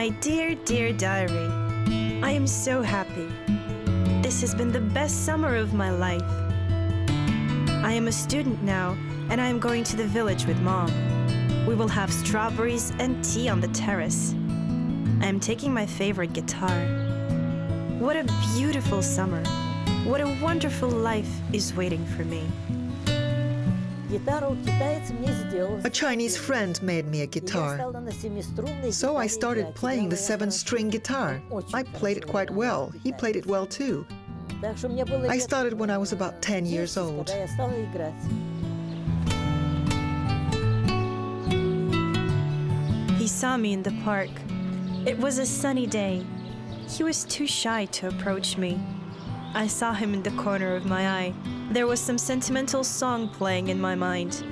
My dear diary, I am so happy. This has been the best summer of my life. I am a student now, and I am going to the village with Mom. We will have strawberries and tea on the terrace. I am taking my favorite guitar. What a beautiful summer. What a wonderful life is waiting for me. A Chinese friend made me a guitar, so I started playing the 7-string guitar. I played it quite well. He played it well too. I started when I was about 10 years old. He saw me in the park. It was a sunny day. He was too shy to approach me. I saw him in the corner of my eye. There was some sentimental song playing in my mind.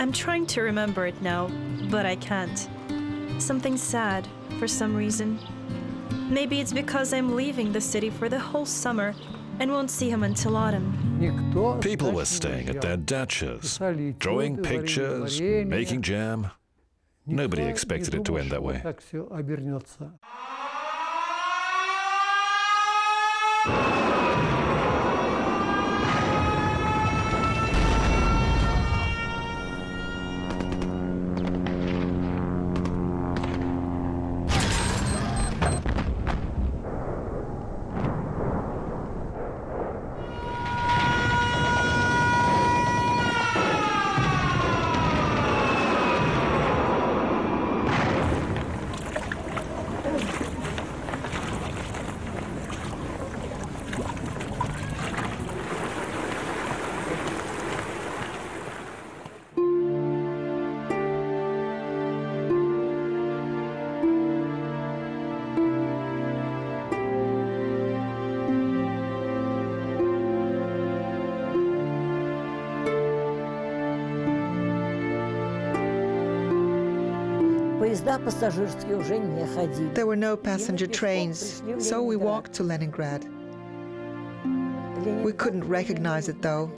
I'm trying to remember it now, but I can't. Something sad, for some reason. Maybe it's because I'm leaving the city for the whole summer and won't see him until autumn. People were staying at their dachas, drawing pictures, making jam. Nobody expected it to end that way. There were no passenger trains, so we walked to Leningrad. We couldn't recognize it, though.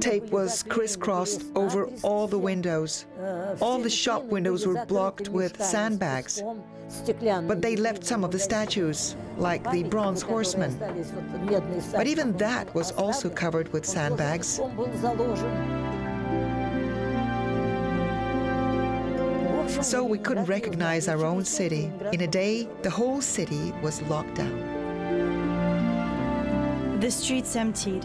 Tape was crisscrossed over all the windows. All the shop windows were blocked with sandbags, but they left some of the statues, like the bronze horseman. But even that was also covered with sandbags. So we couldn't recognize our own city. In a day, the whole city was locked down. The streets emptied.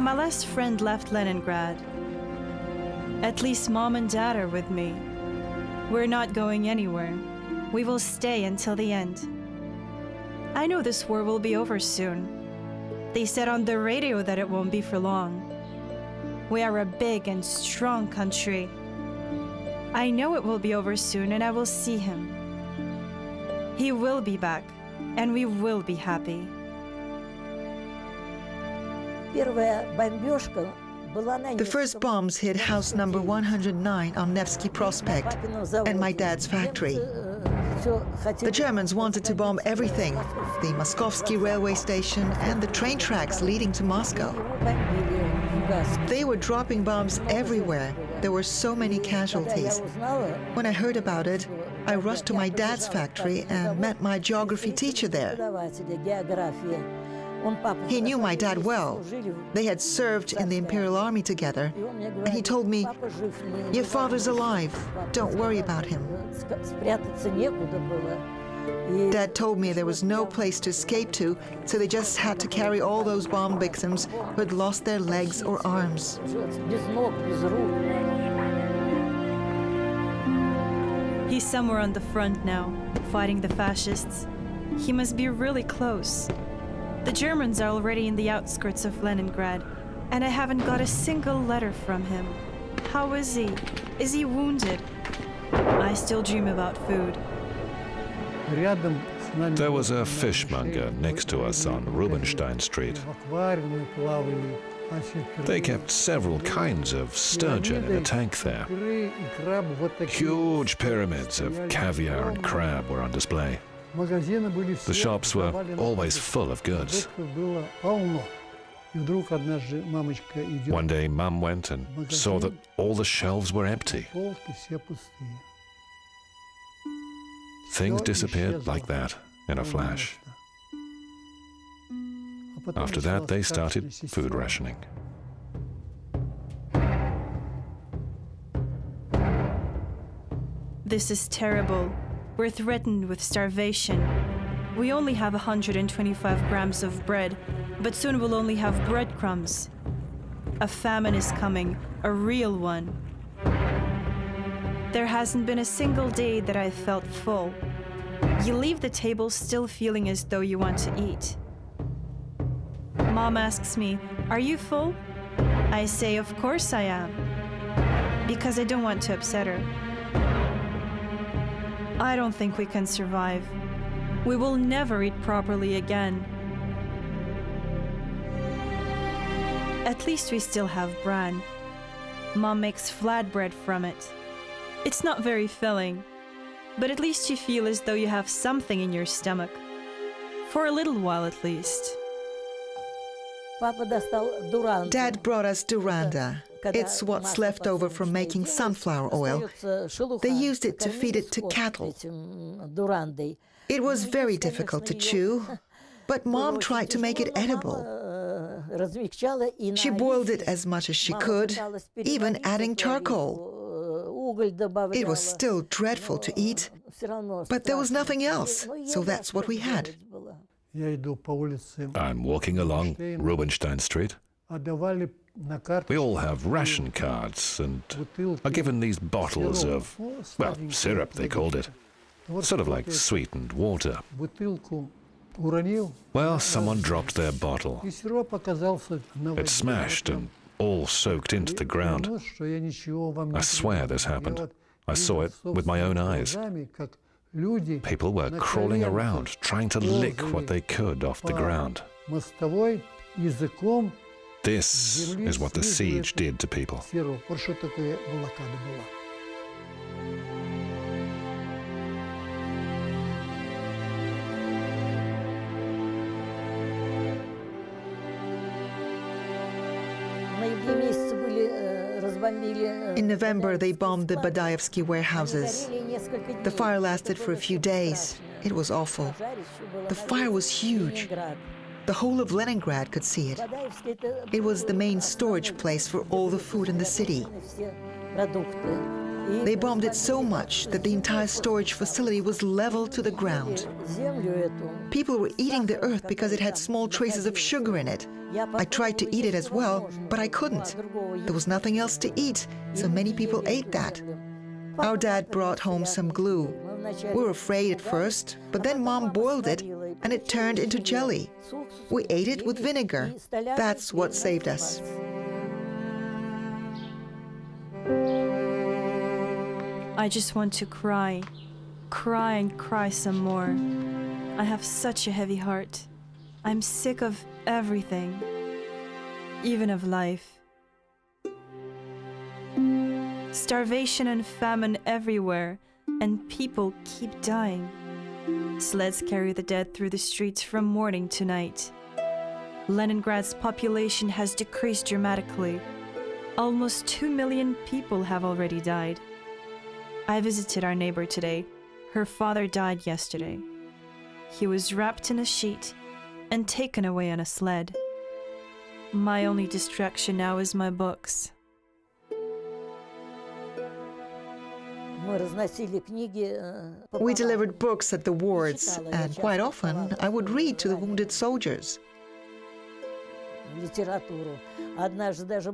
My last friend left Leningrad. At least Mom and Dad are with me. We're not going anywhere. We will stay until the end. I know this war will be over soon. They said on the radio that it won't be for long. We are a big and strong country. I know it will be over soon, and I will see him. He will be back, and we will be happy. The first bombs hit house number 109 on Nevsky Prospect and my dad's factory. The Germans wanted to bomb everything, the Moskovsky railway station and the train tracks leading to Moscow. They were dropping bombs everywhere. There were so many casualties. When I heard about it, I rushed to my dad's factory and met my geography teacher there. He knew my dad well. They had served in the Imperial Army together. And he told me, "Your father's alive. Don't worry about him." Dad told me there was no place to escape to, so they just had to carry all those bomb victims who had lost their legs or arms. He's somewhere on the front now, fighting the fascists. He must be really close. The Germans are already in the outskirts of Leningrad, and I haven't got a single letter from him. How is he? Is he wounded? I still dream about food. There was a fishmonger next to us on Rubinstein Street. They kept several kinds of sturgeon in a tank there. Huge pyramids of caviar and crab were on display. The shops were always full of goods. One day, Mum went and saw that all the shelves were empty. Things disappeared like that, in a flash. After that, they started food rationing. This is terrible. We're threatened with starvation. We only have 125 grams of bread, but soon we'll only have breadcrumbs. A famine is coming, a real one. There hasn't been a single day that I've felt full. You leave the table still feeling as though you want to eat. Mom asks me, "Are you full?" I say, "Of course I am," because I don't want to upset her. I don't think we can survive. We will never eat properly again. At least we still have bran. Mom makes flatbread from it. It's not very filling, but at least you feel as though you have something in your stomach. For a little while at least. Dad brought us Duranda. It's what's left over from making sunflower oil. They used it to feed it to cattle. It was very difficult to chew, but Mom tried to make it edible. She boiled it as much as she could, even adding charcoal. It was still dreadful to eat, but there was nothing else, so that's what we had. I'm walking along Rubinstein Street. We all have ration cards and are given these bottles of, well, syrup they called it, sort of like sweetened water. Well, someone dropped their bottle. It smashed and all soaked into the ground. I swear this happened. I saw it with my own eyes. People were crawling around, trying to lick what they could off the ground. This is what the siege did to people. In November, they bombed the Badaevsky warehouses. The fire lasted for a few days. It was awful. The fire was huge. The whole of Leningrad could see it. It was the main storage place for all the food in the city. They bombed it so much that the entire storage facility was leveled to the ground. People were eating the earth because it had small traces of sugar in it. I tried to eat it as well, but I couldn't. There was nothing else to eat, so many people ate that. Our dad brought home some glue. We were afraid at first, but then Mom boiled it, and it turned into jelly. We ate it with vinegar. That's what saved us. I just want to cry, cry and cry some more. I have such a heavy heart. I'm sick of everything, even of life. Starvation and famine everywhere, and people keep dying. Sleds carry the dead through the streets from morning to night. Leningrad's population has decreased dramatically. Almost 2 million people have already died. I visited our neighbor today. Her father died yesterday. He was wrapped in a sheet and taken away on a sled. My only distraction now is my books. We delivered books at the wards, and quite often I would read to the wounded soldiers.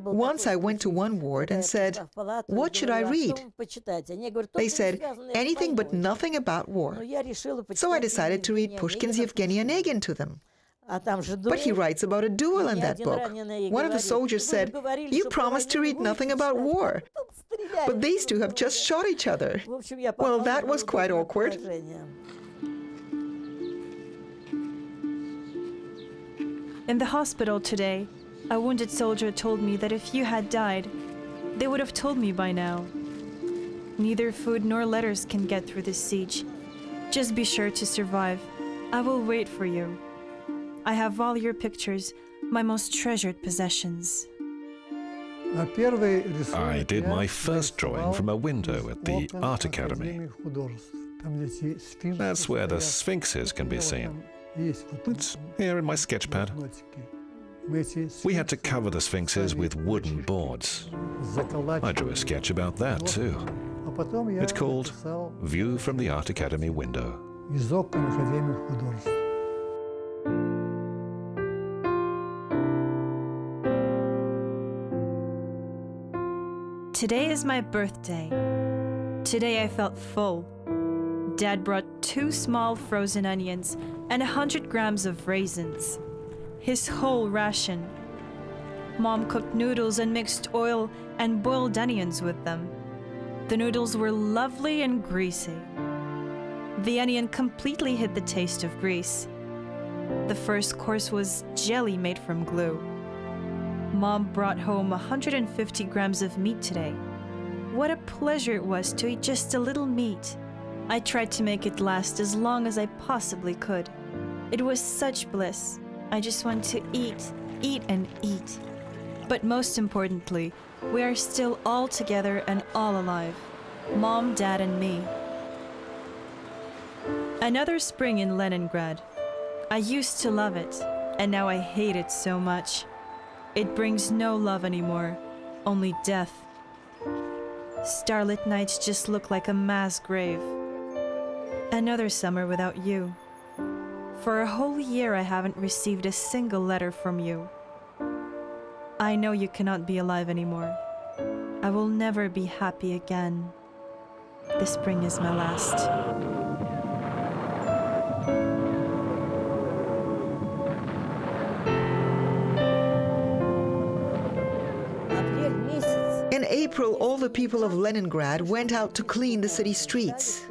Once I went to one ward and said, "What should I read?" They said, "Anything but nothing about war." So I decided to read Pushkin's Yevgeny Onegin to them. But he writes about a duel in that book. One of the soldiers said, "You promised to read nothing about war, but these two have just shot each other." Well, that was quite awkward. In the hospital today, a wounded soldier told me that if you had died, they would have told me by now. Neither food nor letters can get through this siege. Just be sure to survive. I will wait for you. I have all your pictures, my most treasured possessions. I did my first drawing from a window at the Art Academy. That's where the sphinxes can be seen. It's here in my sketch pad. We had to cover the sphinxes with wooden boards. I drew a sketch about that too. It's called View from the Art Academy Window. Today is my birthday. Today I felt full. Dad brought 2 small frozen onions and 100 grams of raisins, his whole ration. Mom cooked noodles and mixed oil and boiled onions with them. The noodles were lovely and greasy. The onion completely hid the taste of grease. The first course was jelly made from glue. Mom brought home 150 grams of meat today. What a pleasure it was to eat just a little meat. I tried to make it last as long as I possibly could. It was such bliss. I just want to eat, eat and eat. But most importantly, we are still all together and all alive. Mom, Dad and me. Another spring in Leningrad. I used to love it, and now I hate it so much. It brings no love anymore, only death. Starlit nights just look like a mass grave. Another summer without you. For a whole year I haven't received a single letter from you. I know you cannot be alive anymore. I will never be happy again. The spring is my last. In April, all the people of Leningrad went out to clean the city streets.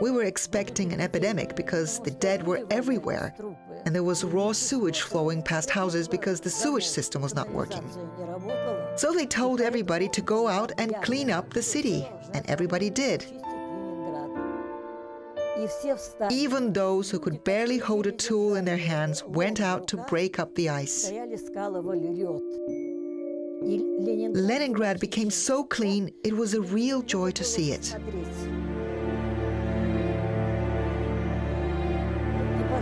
We were expecting an epidemic because the dead were everywhere, and there was raw sewage flowing past houses because the sewage system was not working. So they told everybody to go out and clean up the city, and everybody did. Even those who could barely hold a tool in their hands went out to break up the ice. Leningrad became so clean, it was a real joy to see it.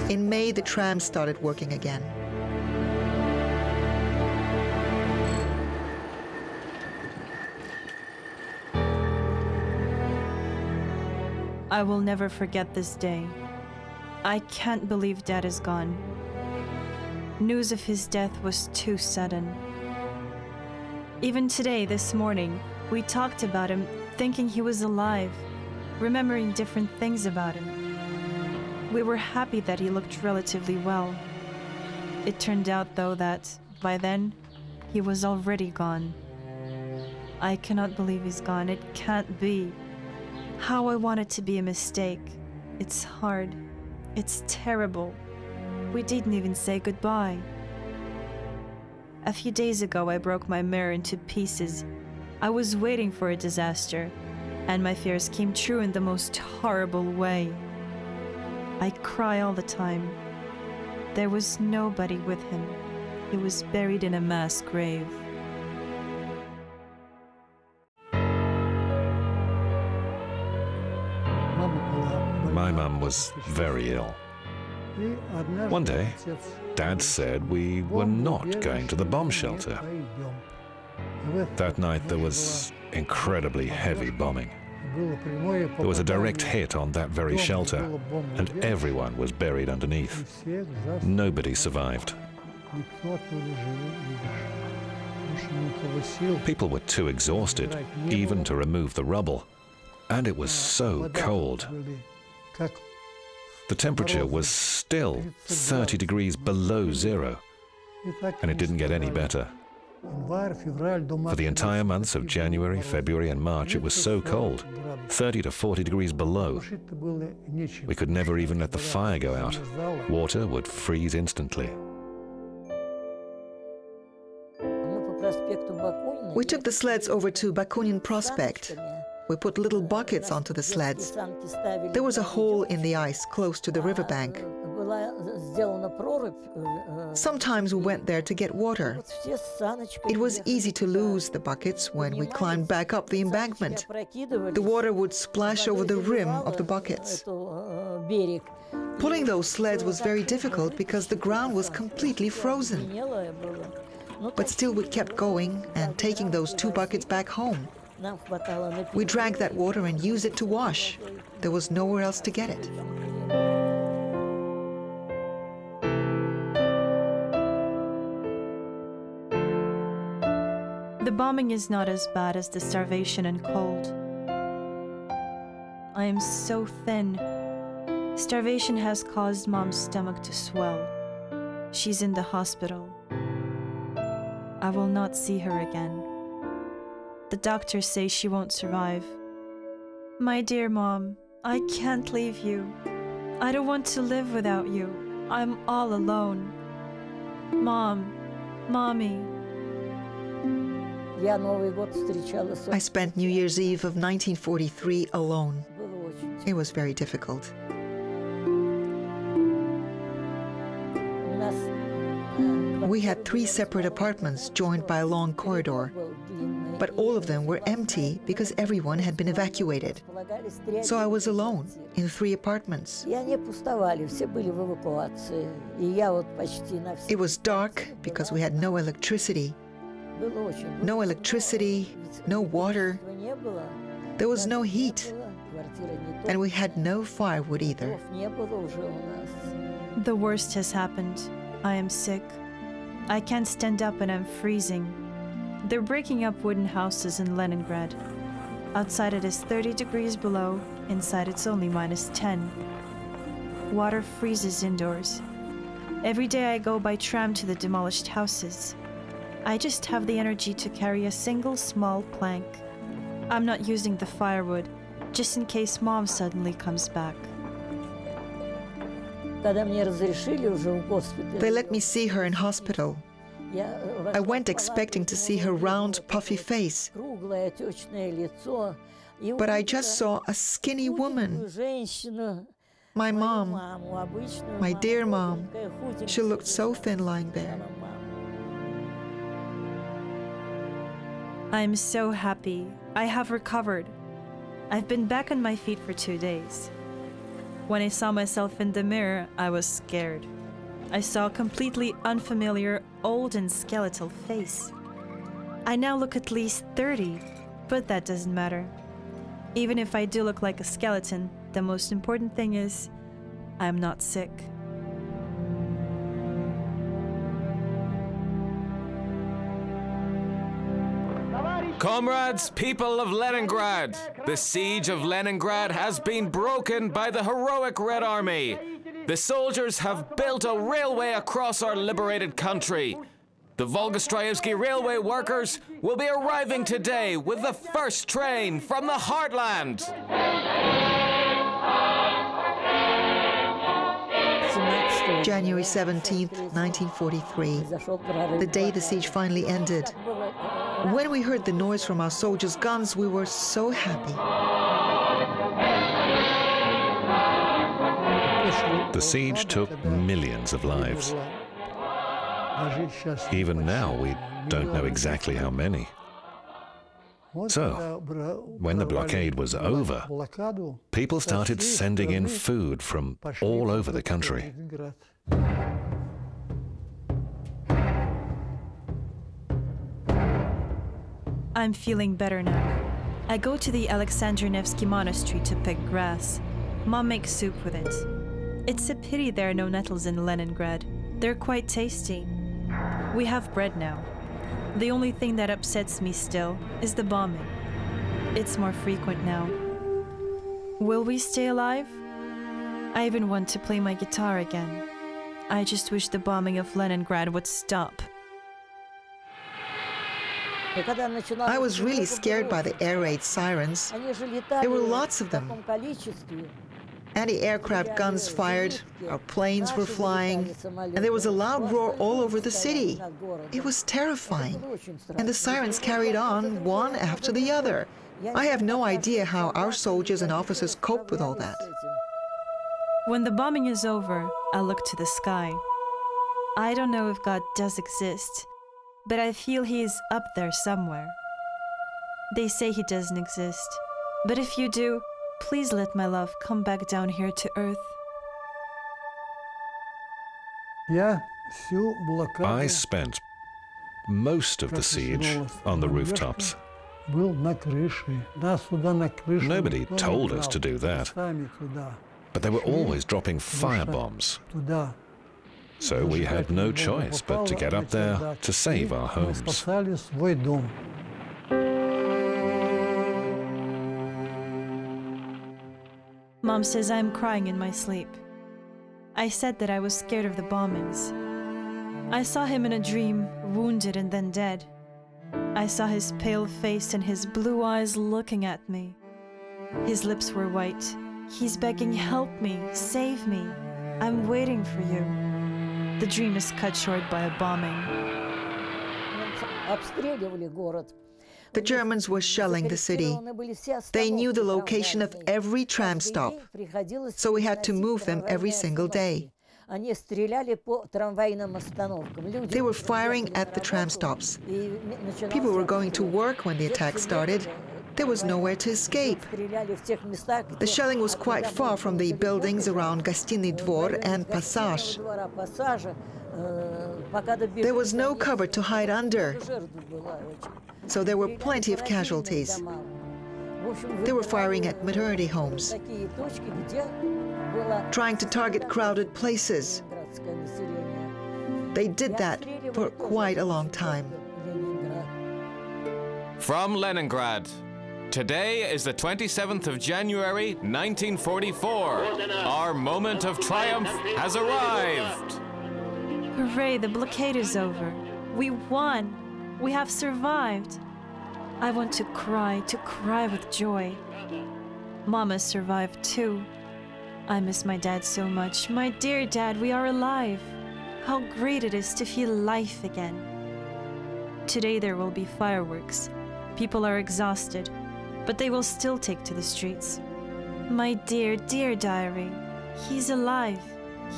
In May, the tram started working again. I will never forget this day. I can't believe Dad is gone. News of his death was too sudden. Even today, this morning, we talked about him, thinking he was alive, remembering different things about him. We were happy that he looked relatively well. It turned out, though, that by then, he was already gone. I cannot believe he's gone. It can't be. How I want it to be a mistake. It's hard. It's terrible. We didn't even say goodbye. A few days ago, I broke my mirror into pieces. I was waiting for a disaster, and my fears came true in the most horrible way. I cry all the time. There was nobody with him. He was buried in a mass grave. My mum was very ill. One day, Dad said we were not going to the bomb shelter. That night there was incredibly heavy bombing. There was a direct hit on that very shelter, and everyone was buried underneath. Nobody survived. People were too exhausted even to remove the rubble, and it was so cold. The temperature was still 30 degrees below zero, and it didn't get any better. For the entire months of January, February and March, it was so cold, 30 to 40 degrees below. We could never even let the fire go out. Water would freeze instantly. We took the sleds over to Bakunin Prospect. We put little buckets onto the sleds. There was a hole in the ice close to the riverbank. Sometimes we went there to get water. It was easy to lose the buckets when we climbed back up the embankment. The water would splash over the rim of the buckets. Pulling those sleds was very difficult because the ground was completely frozen. But still we kept going and taking those two buckets back home. We drank that water and used it to wash. There was nowhere else to get it. The bombing is not as bad as the starvation and cold. I am so thin. Starvation has caused Mom's stomach to swell. She's in the hospital. I will not see her again. The doctors say she won't survive. My dear Mom, I can't leave you. I don't want to live without you. I'm all alone. Mom, Mommy. I spent New Year's Eve of 1943 alone. It was very difficult. We had three separate apartments joined by a long corridor, but all of them were empty because everyone had been evacuated. So I was alone in three apartments. It was dark because we had no electricity. No electricity, no water. There was no heat. And we had no firewood either. The worst has happened. I am sick. I can't stand up and I'm freezing. They're breaking up wooden houses in Leningrad. Outside it is 30 degrees below, inside it's only -10. Water freezes indoors. Every day I go by tram to the demolished houses. I just have the energy to carry a single small plank. I'm not using the firewood, just in case Mom suddenly comes back. They let me see her in hospital. I went expecting to see her round, puffy face, but I just saw a skinny woman. My mom, my dear mom, she looked so thin lying there. I'm so happy. I have recovered. I've been back on my feet for 2 days. When I saw myself in the mirror, I was scared. I saw a completely unfamiliar, old and skeletal face. I now look at least 30, but that doesn't matter. Even if I do look like a skeleton, the most important thing is, I'm not sick. Comrades, people of Leningrad, the siege of Leningrad has been broken by the heroic Red Army. The soldiers have built a railway across our liberated country. The Volga Straevsky railway workers will be arriving today with the first train from the heartland. January 17th, 1943, the day the siege finally ended. When we heard the noise from our soldiers' guns, we were so happy. The siege took millions of lives. Even now, we don't know exactly how many. So, when the blockade was over, people started sending in food from all over the country. I'm feeling better now. I go to the Alexander Nevsky Monastery to pick grass. Mom makes soup with it. It's a pity there are no nettles in Leningrad. They're quite tasty. We have bread now. The only thing that upsets me still is the bombing. It's more frequent now. Will we stay alive? I even want to play my guitar again. I just wish the bombing of Leningrad would stop. I was really scared by the air raid sirens. There were lots of them. Anti-aircraft guns fired, our planes were flying, and there was a loud roar all over the city. It was terrifying, and the sirens carried on one after the other. I have no idea how our soldiers and officers coped with all that. When the bombing is over, I look to the sky. I don't know if God does exist, but I feel he is up there somewhere. They say he doesn't exist, but if you do, please let my love come back down here to earth. I spent most of the siege on the rooftops. Nobody told us to do that, but they were always dropping firebombs. So we had no choice but to get up there to save our homes. Mom says I'm crying in my sleep. I said that I was scared of the bombings. I saw him in a dream, wounded and then dead. I saw his pale face and his blue eyes looking at me. His lips were white. He's begging, "Help me, save me. I'm waiting for you." The dream is cut short by a bombing. The Germans were shelling the city. They knew the location of every tram stop, so we had to move them every single day. They were firing at the tram stops. People were going to work when the attack started. There was nowhere to escape. The shelling was quite far from the buildings around Gostiny Dvor and Passage. There was no cover to hide under, so there were plenty of casualties. They were firing at maternity homes, trying to target crowded places. They did that for quite a long time. From Leningrad. Today is the 27th of January, 1944. Our moment of triumph has arrived. Hooray, the blockade is over. We won. We have survived. I want to cry with joy. Mama survived too. I miss my dad so much. My dear dad, we are alive. How great it is to feel life again. Today there will be fireworks. People are exhausted, but they will still take to the streets. My dear, dear diary, he's alive.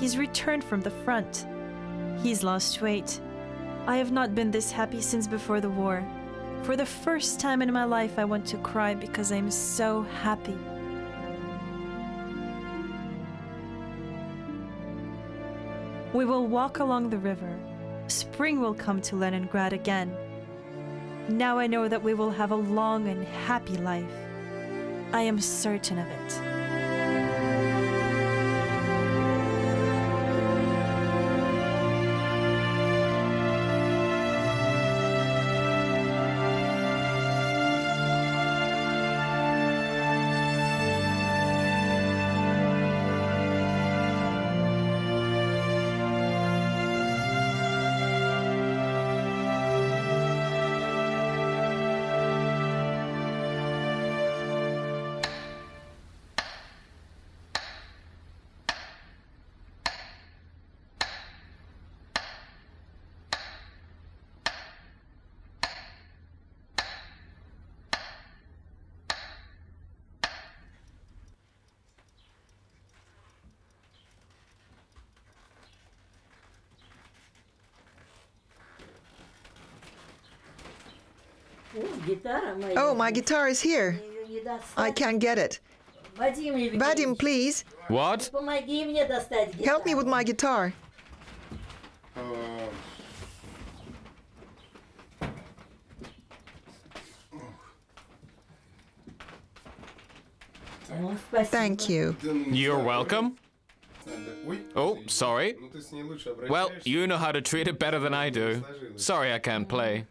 He's returned from the front. He's lost weight. I have not been this happy since before the war. For the first time in my life, I want to cry because I'm so happy. We will walk along the river. Spring will come to Leningrad again. Now I know that we will have a long and happy life. I am certain of it. Oh, my guitar is here. I can't get it. Vadim, please. What? Help me with my guitar. Thank you. You're welcome. Oh, sorry. Well, you know how to treat it better than I do. Sorry I can't play.